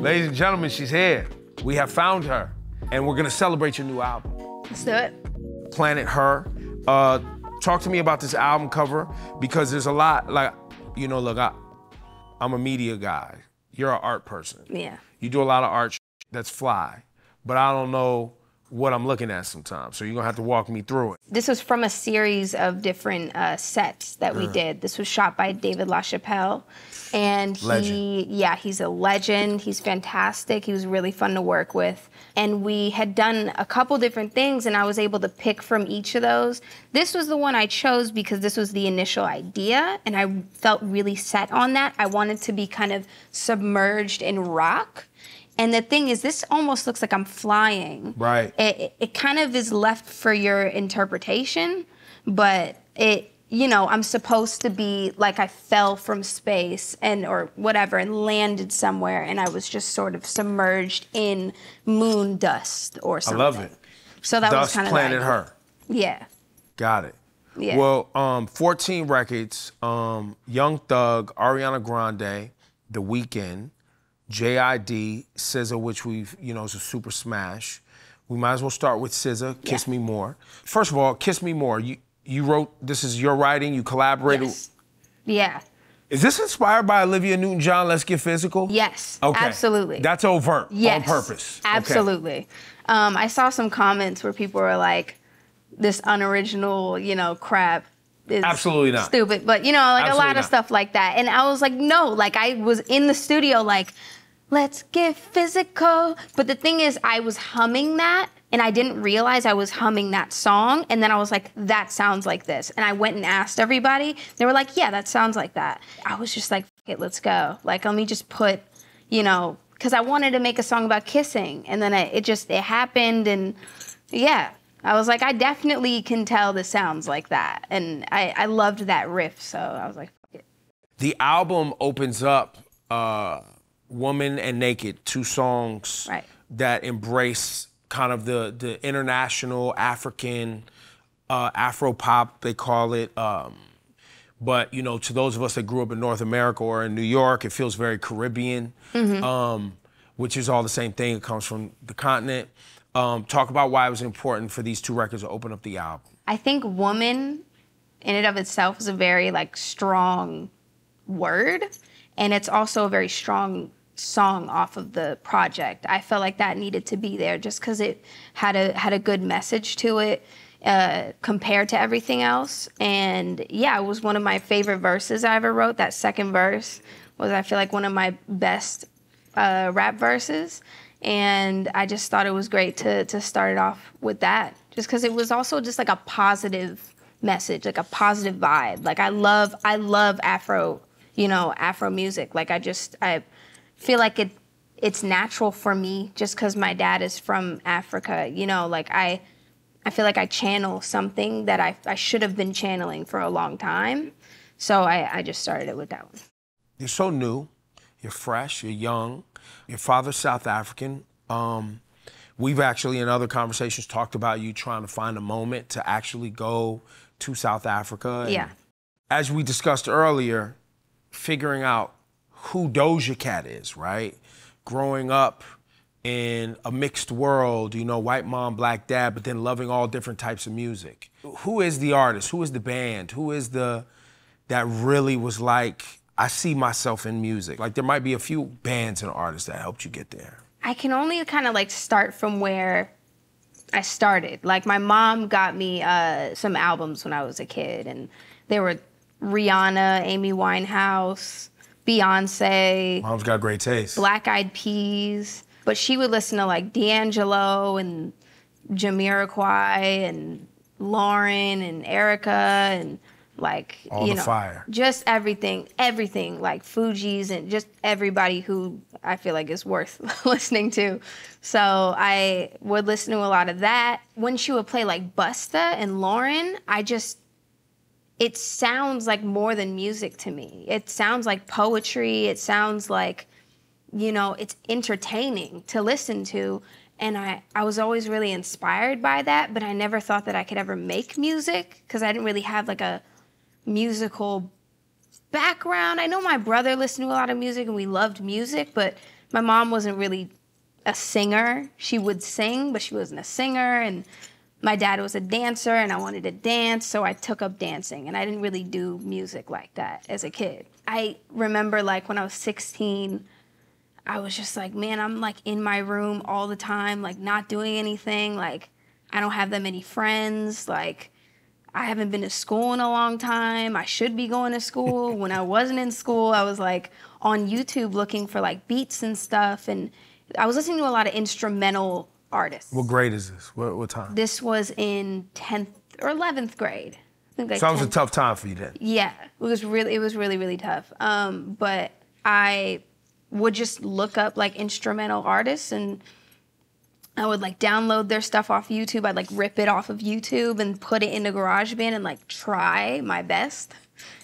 Ladies and gentlemen, she's here. We have found her, and we're gonna celebrate your new album. Let's do it. Planet Her. Talk to me about this album cover, because there's a lot, like, you know, look, I'm a media guy. You're an art person. Yeah. You do a lot of art that's fly, but I don't know what I'm looking at sometimes, so you're gonna have to walk me through it. This was from a series of different sets that we did. This was shot by David LaChapelle, and he's a legend, he's fantastic, he was really fun to work with. And we had done a couple different things, and I was able to pick from each of those. This was the one I chose because this was the initial idea, and I felt really set on that. I wanted to be kind of submerged in rock. And the thing is, this almost looks like I'm flying. Right. It kind of is left for your interpretation, but it, you know, I'm supposed to be like I fell from space and or whatever and landed somewhere, and I was just sort of submerged in moon dust or something. I love it. So that dust was kind of Planet Her. Yeah. Got it. Yeah. Well, 14 records, Young Thug, Ariana Grande, The Weeknd, J.I.D, SZA, which we've, you know, is a super smash. We might as well start with SZA, Kiss Me More. First of all, Kiss Me More, you wrote, this is your writing, you collaborated. Yes. Yeah. Is this inspired by Olivia Newton-John, Let's Get Physical? Yes, okay. Absolutely. That's overt, on purpose. Absolutely. Okay. I saw some comments where people were like, this unoriginal, you know, crap. Absolutely not. Stupid, but you know, like a lot of stuff like that. And I was like, no, like I was in the studio like, let's get physical. But the thing is, I was humming that, and I didn't realize I was humming that song. And then I was like, that sounds like this. And I went and asked everybody. They were like, yeah, that sounds like that. I was just like, fuck it, let's go. Like, let me just put, you know, because I wanted to make a song about kissing. And then it just happened, and yeah. I was like, I definitely can tell this sounds like that. And I loved that riff, so I was like, fuck it. The album opens up Woman and Naked, two songs that embrace kind of the international, African, Afro-pop, they call it. But, you know, to those of us that grew up in North America or in New York, it feels very Caribbean, which is all the same thing. It comes from the continent. Talk about why it was important for these two records to open up the album. I think woman, in and of itself, is a very, like, strong word. And it's also a very strong song off of the project. I felt like that needed to be there just because it had a good message to it compared to everything else. And, yeah, it was one of my favorite verses I ever wrote. That second verse was, I feel like, one of my best rap verses. And I just thought it was great to start it off with that, just because it was also just like a positive message, like a positive vibe. Like I love Afro, you know, Afro music. Like I feel like it's natural for me just because my dad is from Africa. You know, like I feel like I channel something that I should have been channeling for a long time. So I just started it with that one. You're so new, you're fresh, you're young. Your father's South African. We've actually, in other conversations, talked about you trying to find a moment to actually go to South Africa. And as we discussed earlier, figuring out who Doja Cat is, right? Growing up in a mixed world, you know, white mom, black dad, but then loving all different types of music. Who is the artist? Who is the band? Who is the, that really was like, I see myself in music. Like there might be a few bands and artists that helped you get there. I can only kind of like start from where I started. Like my mom got me some albums when I was a kid, and they were Rihanna, Amy Winehouse, Beyonce. Mom's got great taste. Black Eyed Peas. But she would listen to like D'Angelo and Jamiroquai and Lauren and Erica and like, all you know, fire. Just everything, like Fugees and just everybody who I feel like is worth listening to. So I would listen to a lot of that. When she would play like Busta and Lauren, it sounds like more than music to me. It sounds like poetry. It sounds like, you know, it's entertaining to listen to. And I was always really inspired by that, but I never thought that I could ever make music because I didn't really have like a musical background. I know my brother listened to a lot of music and we loved music, but my mom wasn't really a singer. She would sing, but she wasn't a singer. And my dad was a dancer, and I wanted to dance, so I took up dancing. And I didn't really do music like that as a kid. I remember, like, when I was 16, I was just like, man, I'm, like, in my room all the time, like, not doing anything. Like, I don't have that many friends. Like, I haven't been to school in a long time. I should be going to school. When I wasn't in school, I was, like, on YouTube looking for, like, beats and stuff. And I was listening to a lot of instrumental artists. What grade is this? What time? This was in 10th or 11th grade. I think, like, so it was a tough time for you then. Yeah, it was really tough. But I would just look up, like, instrumental artists, and I would, like, download their stuff off YouTube. I'd, like, rip it off of YouTube and put it into GarageBand and, like, try my best.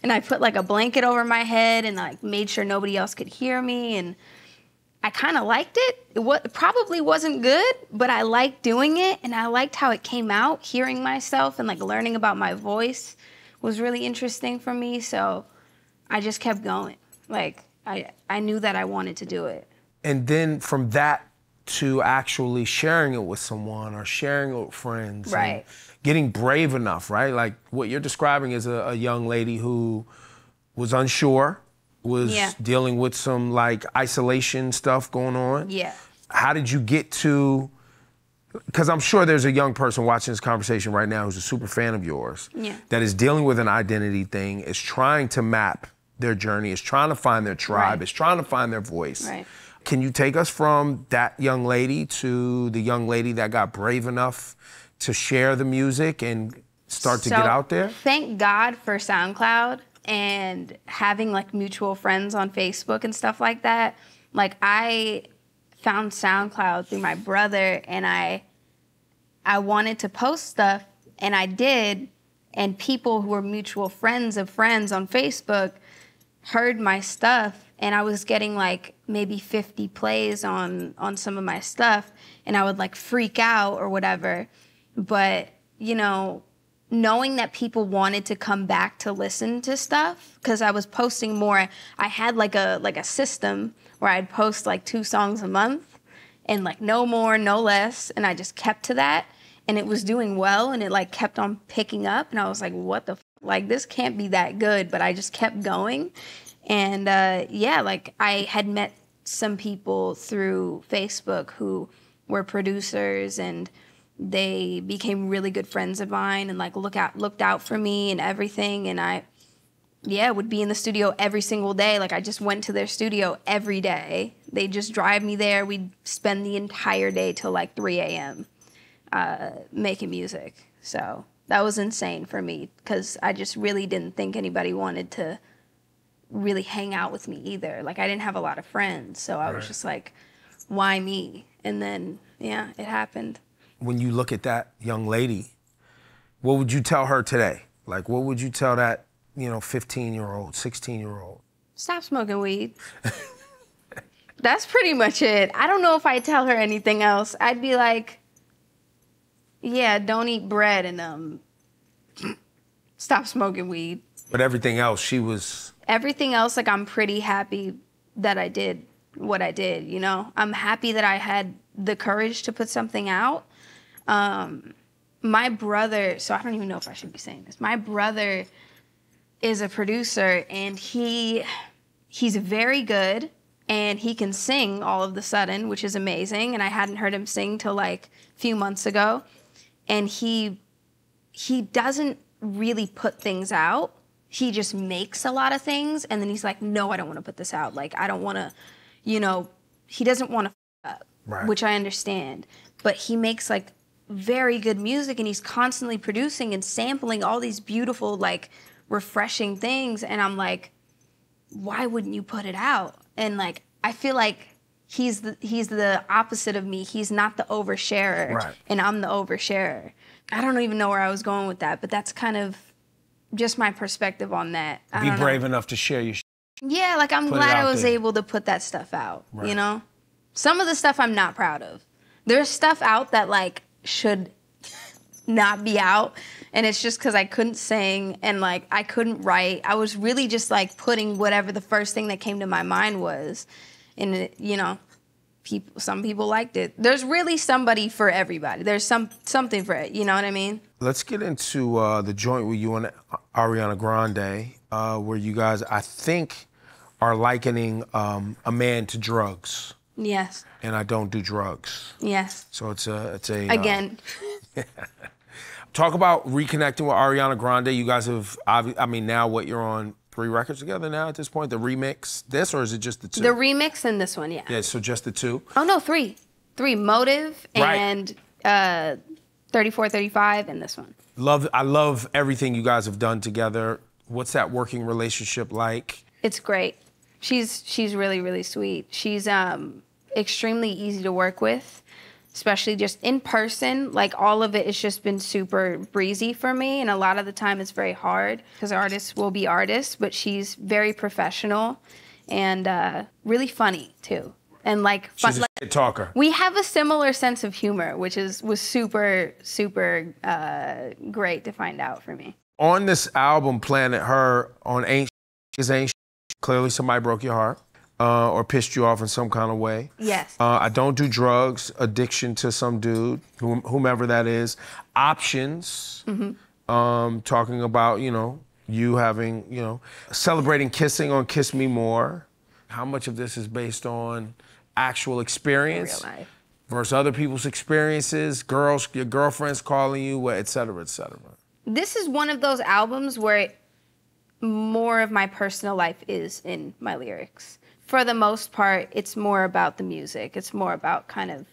And I put, like, a blanket over my head and, like, made sure nobody else could hear me, and I kind of liked it. It probably wasn't good, but I liked doing it, and I liked how it came out. Hearing myself and, like, learning about my voice was really interesting for me, so I just kept going. Like, I knew that I wanted to do it. And then from that to actually sharing it with someone or sharing it with friends. Right. Getting brave enough, right? Like, what you're describing is a young lady who was unsure, was dealing with some, like, isolation stuff going on. Yeah. How did you get to, because I'm sure there's a young person watching this conversation right now who's a super fan of yours, that is dealing with an identity thing, is trying to map their journey, is trying to find their tribe, is trying to find their voice. Right. Can you take us from that young lady to the young lady that got brave enough to share the music and start to get out there? Thank God for SoundCloud and having, like, mutual friends on Facebook and stuff like that. Like, I found SoundCloud through my brother, and I wanted to post stuff, and I did, and people who were mutual friends of friends on Facebook heard my stuff, and I was getting, like, maybe 50 plays on some of my stuff, and I would, like, freak out or whatever. But, you know, knowing that people wanted to come back to listen to stuff, because I was posting more. I had, like, a system where I'd post, like, 2 songs a month and, like, no more, no less, and I just kept to that, and it was doing well, and it, like, kept on picking up, and I was like, what the f, like, this can't be that good, but I just kept going. And yeah, like, I had met some people through Facebook who were producers, and they became really good friends of mine, and, like, looked out for me and everything. And I, would be in the studio every single day. Like, I just went to their studio every day. They just drive me there. We'd spend the entire day till, like, 3 a.m. Making music. So that was insane for me, because I just really didn't think anybody wanted to really hang out with me either. Like, I didn't have a lot of friends, so I was just like, why me? And then, yeah, it happened. When you look at that young lady, what would you tell her today? Like, what would you tell that, you know, 15-year-old, 16-year-old? Stop smoking weed. That's pretty much it. I don't know if I'd tell her anything else. I'd be like, yeah, don't eat bread and stop smoking weed. But everything else, she was... Everything else, like, I'm pretty happy that I did what I did, you know? I'm happy that I had the courage to put something out. My brother, so I don't even know if I should be saying this. My brother is a producer, and he's very good, and he can sing all of the sudden, which is amazing. And I hadn't heard him sing till, like, a few months ago. And he doesn't really put things out. He just makes a lot of things, and then he's like, no, I don't want to put this out. Like, I don't want to, you know, he doesn't want to f up, which I understand. But he makes, like, very good music, and he's constantly producing and sampling all these beautiful, like, refreshing things. And I'm like, why wouldn't you put it out? And, like, I feel like he's the opposite of me. He's not the oversharer, and I'm the oversharer. I don't even know where I was going with that, but that's kind of just my perspective on that. Be brave enough to share your shit. Yeah, like, I'm glad I was able to put that stuff out, you know? Some of the stuff I'm not proud of. There's stuff out that, like, should not be out, and it's just because I couldn't sing and, like, I couldn't write. I was really just, like, putting whatever the first thing that came to my mind was, and, you know, people, some people liked it. There's really somebody for everybody. There's something for it, you know what I mean? Let's get into the joint with you and Ariana Grande, where you guys, I think, are likening a man to drugs. Yes. And I don't do drugs. Yes. So it's a again. Talk about reconnecting with Ariana Grande. You guys have, I mean, now what, you're on 3 records together now at this point? The remix, this, or is it just the 2? The remix and this one, yeah. Yeah, so just the 2? Oh, no, 3. 3, Motive and 34, 35 and this one. I love everything you guys have done together. What's that working relationship like? It's great. She's really, really sweet. She's extremely easy to work with, especially just in person. Like, all of it has just been super breezy for me, and a lot of the time it's very hard because artists will be artists, but she's very professional and really funny too. And like, she's a shit talker. We have a similar sense of humor, which was super, super great to find out for me. On this album, Planet Her, on Ain't Shit, clearly somebody broke your heart. Or pissed you off in some kind of way. Yes. I don't do drugs, addiction to some dude, whomever that is. Options, talking about, you know, you having, you know, celebrating kissing on Kiss Me More. How much of this is based on actual experience versus other people's experiences, girls, your girlfriends calling you, et cetera, et cetera? This is one of those albums where more of my personal life is in my lyrics. For the most part, it's more about the music. It's more about kind of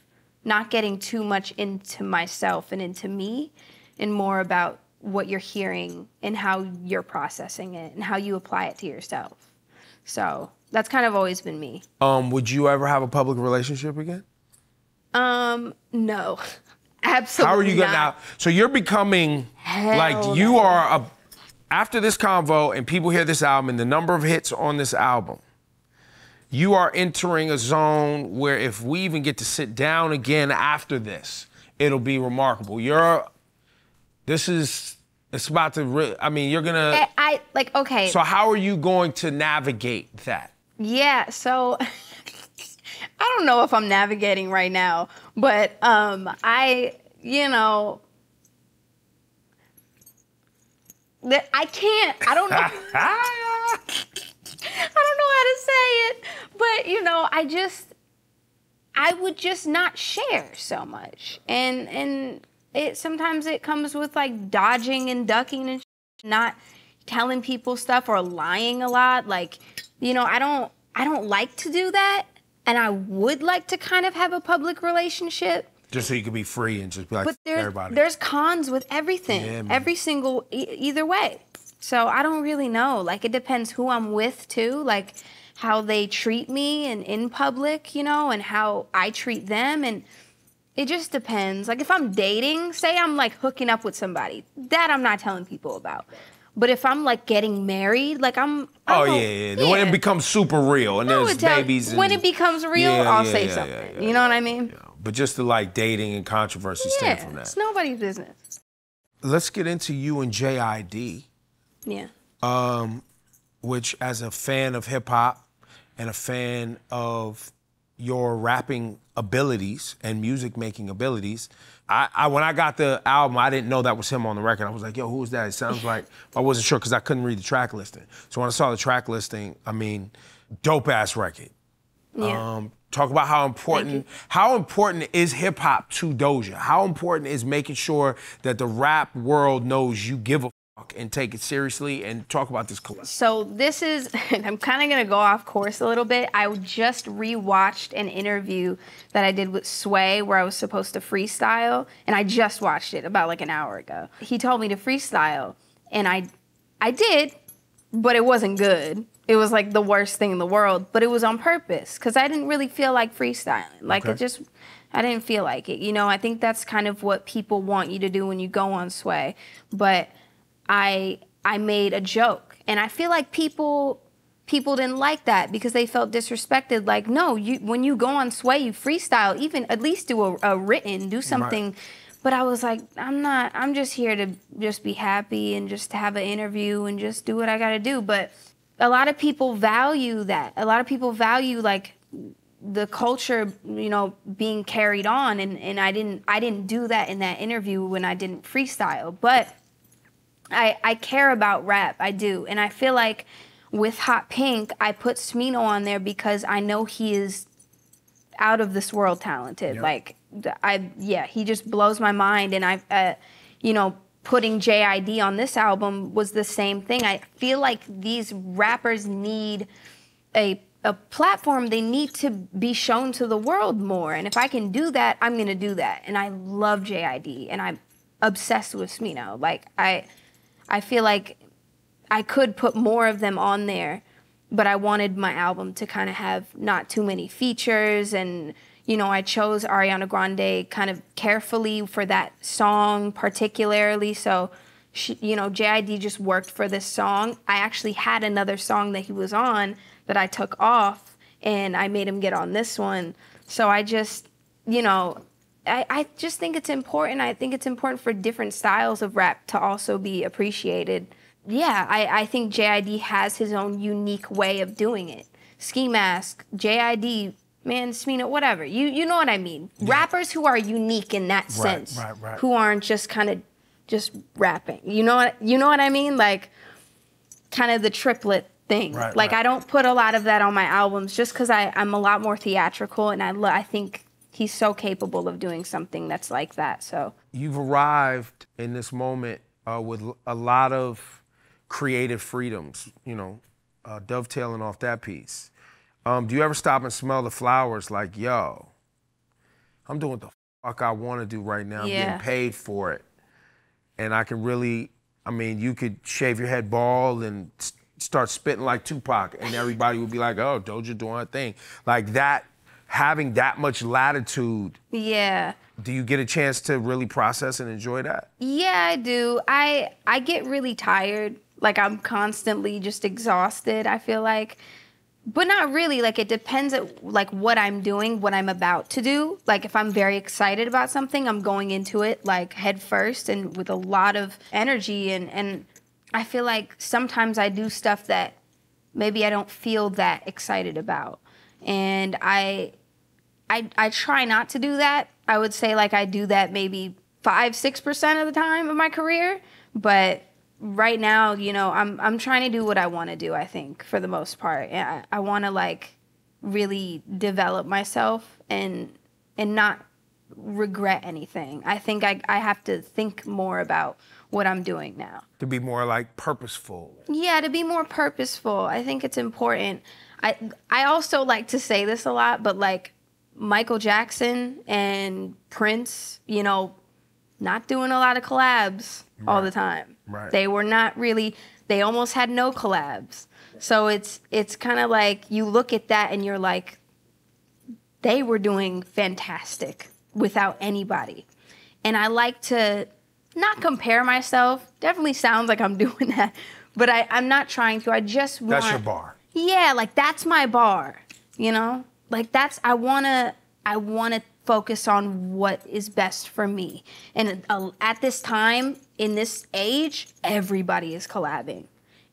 not getting too much into myself and into me, and more about what you're hearing and how you're processing it and how you apply it to yourself. So that's kind of always been me. Would you ever have a public relationship again? No, absolutely. How are you going now? So you're becoming you are a, after this convo and people hear this album and the number of hits on this album, you are entering a zone where if we even get to sit down again after this, it'll be remarkable. It's about to, I mean, you're gonna. Okay. So how are you going to navigate that? Yeah, so I don't know if I'm navigating right now, but I don't know. I don't know how to say it, but, you know, I would just not share so much. And it sometimes it comes with, like, dodging and ducking and not telling people stuff or lying a lot. Like, you know, I don't like to do that, and I would like to kind of have a public relationship. Just so you could be free and just be like, but everybody. There's cons with everything, every single, either way. So I don't really know. Like, it depends who I'm with, too. Like, how they treat me and in public, you know, and how I treat them. And it just depends. Like, if I'm dating, say I'm, like, hooking up with somebody. That I'm not telling people about. But if I'm, like, getting married, like, yeah. When it becomes super real and there's babies. When it becomes real, I'll say something. You know what I mean? Yeah. But just the, like, dating and controversy stuff from that. It's nobody's business. Let's get into you and J.I.D. Yeah. Which, as a fan of hip hop and a fan of your rapping abilities and music making abilities, I when I got the album, I didn't know that was him on the record. I was like, yo, who is that? It sounds like, I wasn't sure because I couldn't read the track listing. So when I saw the track listing, I mean, dope ass record. Yeah. Talk about how important is hip hop to Doja? How important is making sure that the rap world knows you give a and take it seriously and talk about this collab? So this is, and I'm kind of going to go off course a little bit. I just rewatched an interview that I did with Sway where I was supposed to freestyle, and I just watched it about like an hour ago. He told me to freestyle, and I did, but it wasn't good. It was like the worst thing in the world, but it was on purpose because I didn't really feel like freestyling. Like, it just, I didn't feel like it. You know, I think that's kind of what people want you to do when you go on Sway, but I made a joke, and I feel like people didn't like that because they felt disrespected. Like, no, when you go on Sway, you freestyle, even at least do a written, do something. Right. But I was like, I'm just here to just be happy and just have an interview and just do what I gotta do. But a lot of people value that. A lot of people value like the culture, you know, being carried on, and I didn't do that in that interview when I didn't freestyle, but I care about rap, I do, and I feel like with Hot Pink, I put Smino on there because I know he is out of this world talented. Yep. Like he just blows my mind, and putting J.I.D. on this album was the same thing. I feel like these rappers need a platform. They need to be shown to the world more. And if I can do that, I'm gonna do that. And I love J.I.D. and I'm obsessed with Smino. Like I feel like I could put more of them on there, but I wanted my album to kind of have not too many features, and you know, I chose Ariana Grande kind of carefully for that song particularly. So, J.I.D. just worked for this song. I actually had another song that he was on that I took off, and I made him get on this one. So I just, I just think it's important. I think it's important for different styles of rap to also be appreciated. Yeah, I think J.I.D. has his own unique way of doing it. Ski Mask, J.I.D., man, Smino, whatever. You know what I mean. Yeah. Rappers who are unique in that sense, right. Who aren't just kind of just rapping. You know what I mean? Like kind of the triplet thing. Right. I don't put a lot of that on my albums just because I'm a lot more theatrical, and I think he's so capable of doing something that's like that. So you've arrived in this moment with a lot of creative freedoms, dovetailing off that piece. Do you ever stop and smell the flowers like, yo, I'm doing what the fuck I want to do right now. Yeah. I'm getting paid for it. And I can really, you could shave your head bald and start spitting like Tupac, and everybody would be like, oh, Doja doing her thing. Like that, having that much latitude. Yeah. Do you get a chance to really process and enjoy that? Yeah, I do. I get really tired. Like I'm constantly just exhausted, I feel like. But not really, like it depends at what I'm doing, what I'm about to do. Like if I'm very excited about something, I'm going into it like head first and with a lot of energy. And I feel like sometimes I do stuff that maybe I don't feel that excited about. And I try not to do that. I would say like I do that maybe 5-6% of the time of my career, but right now, I'm trying to do what I want to do, I think, for the most part. And I want to, really develop myself and not regret anything. I think I have to think more about what I'm doing now. To be more, purposeful. Yeah, to be more purposeful. I think it's important. I also like to say this a lot, but, Michael Jackson and Prince, not doing a lot of collabs all the time. Right. They were not really, they almost had no collabs. So it's kind of like you look at that and you're like, they were doing fantastic without anybody. And I like to not compare myself. Definitely sounds like I'm doing that, but I'm not trying to. I just want... That's your bar. Yeah, that's my bar, I wanna focus on what is best for me. And at this time, in this age, everybody is collabing.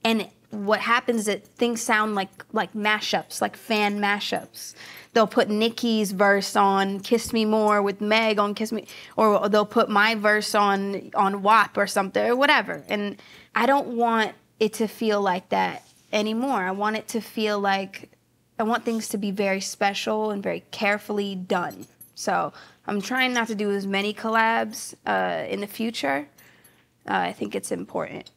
And what happens is things sound like mashups, like fan mashups. They'll put Nicki's verse on Kiss Me More with Meg on Kiss Me, or they'll put my verse on WAP or something, or whatever. And I don't want it to feel like that anymore. I want it to feel like, I want things to be very special and very carefully done. So I'm trying not to do as many collabs in the future. I think it's important.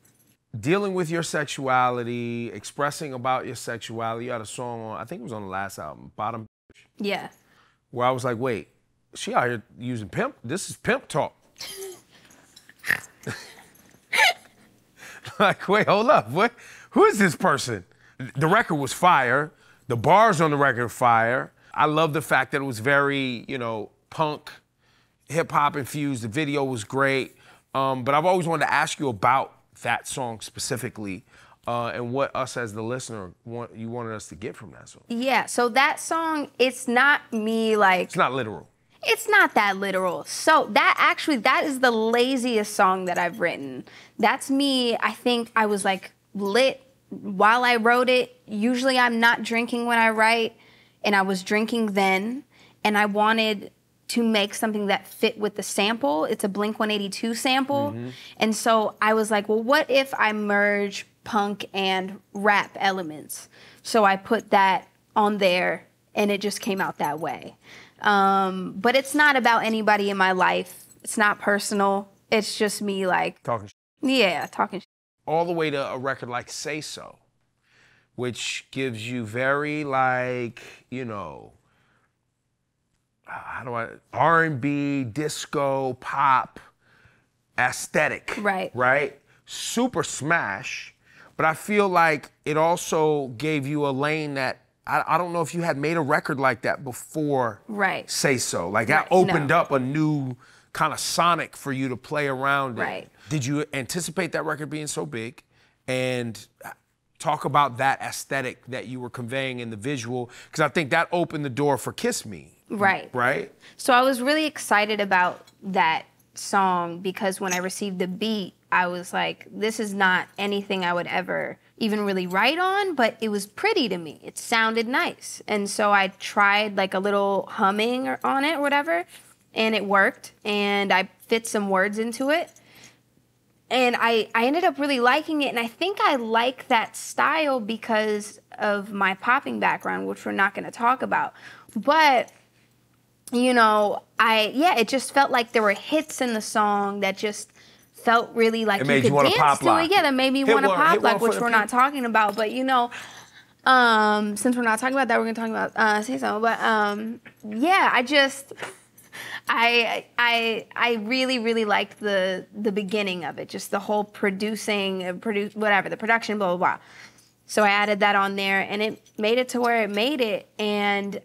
Dealing with your sexuality, expressing about your sexuality. You had a song on, I think it was on the last album, Bottom Bitch. Yeah. Where I was like, wait, she out here using pimp? This is pimp talk. Wait, hold up. What? Who is this person? The record was fire. The bars on the record are fire. I love the fact that it was very, punk, hip-hop infused. The video was great. But I've always wanted to ask you about that song specifically and what us as the listener, you wanted us to get from that song. Yeah, so that song, it's not me It's not literal. It's not that literal. So that is the laziest song that I've written. That's me, I think I was lit while I wrote it. Usually I'm not drinking when I write. and I was drinking then, and I wanted to make something that fit with the sample. It's a Blink-182 sample. Mm-hmm. And so I was like, well, what if I merge punk and rap elements? So I put that on there, and it just came out that way. But it's not about anybody in my life. It's not personal. It's just me, like... Talking shit. Yeah, talking shit. All the way to a record like Say So, which gives you very, like, you know... how do I, R&B, disco, pop, aesthetic, right? Super smash, but I feel like it also gave you a lane that, I don't know if you had made a record like that before Say So. Like that opened up a new kind of sonic for you to play around in. Did you anticipate that record being so big? And talk about that aesthetic that you were conveying in the visual, because I think that opened the door for Kiss Me. Right. So I was really excited about that song because when I received the beat, I was like, this is not anything I would ever even really write on, but it was pretty to me. It sounded nice. And so I tried like a little humming on it or whatever, and it worked. And I fit some words into it. And I ended up really liking it. And I think I like that style because of my popping background, which we're not going to talk about. But... you know, it just felt like there were hits in the song that just felt really like you could dance to it. Yeah, that made me want to pop lock, which we're not talking about. But, you know, since we're not talking about that, we're going to talk about Say So. But, yeah, I really, really liked the beginning of it, just the whole the production, blah, blah, blah. So I added that on there, and it made it to where it made it, and...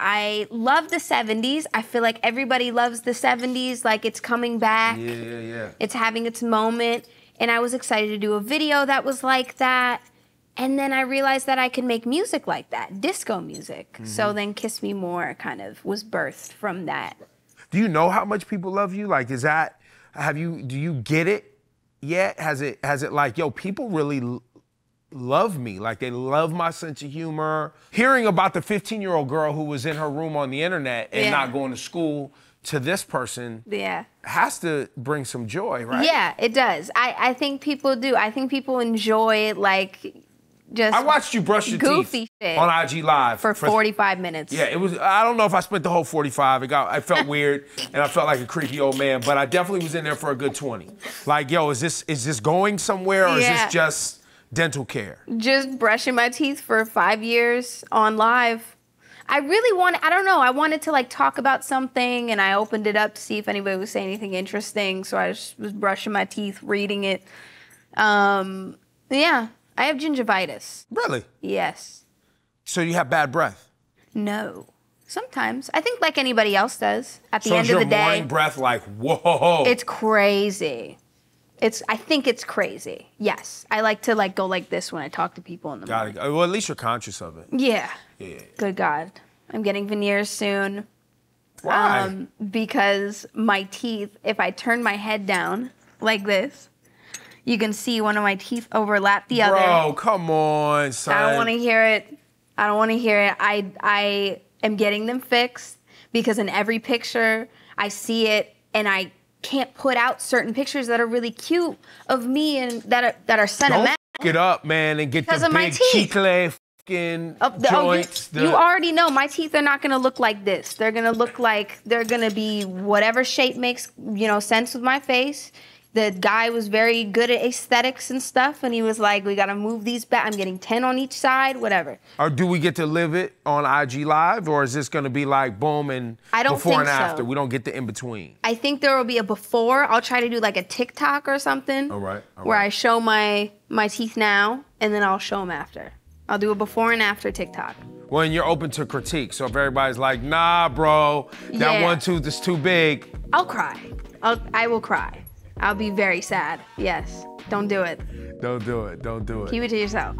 I love the 70s. I feel like everybody loves the 70s. Like, it's coming back. Yeah. It's having its moment. And I was excited to do a video that was like that. And then I realized that I could make music like that, disco music. Mm-hmm. So then Kiss Me More kind of was birthed from that. Do you know how much people love you? Like, is that, do you get it yet? Has it like, yo, people really love me, like they love my sense of humor. Hearing about the 15-year-old girl who was in her room on the internet and not going to school to this person has to bring some joy, right? Yeah, it does. I think people do. I think people enjoy like just I watched you brush your goofy teeth on IG Live. For 45 minutes. Yeah, it was, I don't know if I spent the whole 45. I felt weird and I felt like a creepy old man, but I definitely was in there for a good 20. Like, yo, is this going somewhere or is this just dental care? Just brushing my teeth for 5 years on live. I really wanted, I don't know, I wanted to like talk about something and I opened it up to see if anybody was saying anything interesting. So I just was brushing my teeth, reading it. Yeah, I have gingivitis. Really? Yes. So you have bad breath? No. Sometimes. I think like anybody else does. At the end of the day. So is your morning breath like, whoa? It's crazy. I think it's crazy. Yes, I like to like go like this when I talk to people in the morning. Well, at least you're conscious of it. Yeah. Good God, I'm getting veneers soon. Why? Because my teeth. If I turn my head down like this, you can see one of my teeth overlap the other. Bro, come on, son. I don't want to hear it. I don't want to hear it. I am getting them fixed because in every picture I see it and I can't put out certain pictures that are really cute of me and that are sentimental. Don't f*** it up, man, and get the big chicle f***ing joints. You already know my teeth are not going to look like this. They're going to look like they're going to be whatever shape makes, you know, sense with my face. The guy was very good at aesthetics and stuff, and he was like, we got to move these back. I'm getting 10 on each side, whatever. Or do we get to live it on IG Live, or is this going to be like boom and before and after? So. We don't get the in-between. I think there will be a before. I'll try to do like a TikTok or something where I show my teeth now, and then I'll show them after. I'll do a before and after TikTok. Well, and you're open to critique, so if everybody's like, nah, bro, that one tooth is too big. I'll cry. I will cry. I'll be very sad. Yes. Don't do it. Don't do it. Don't do it. Keep it to yourself.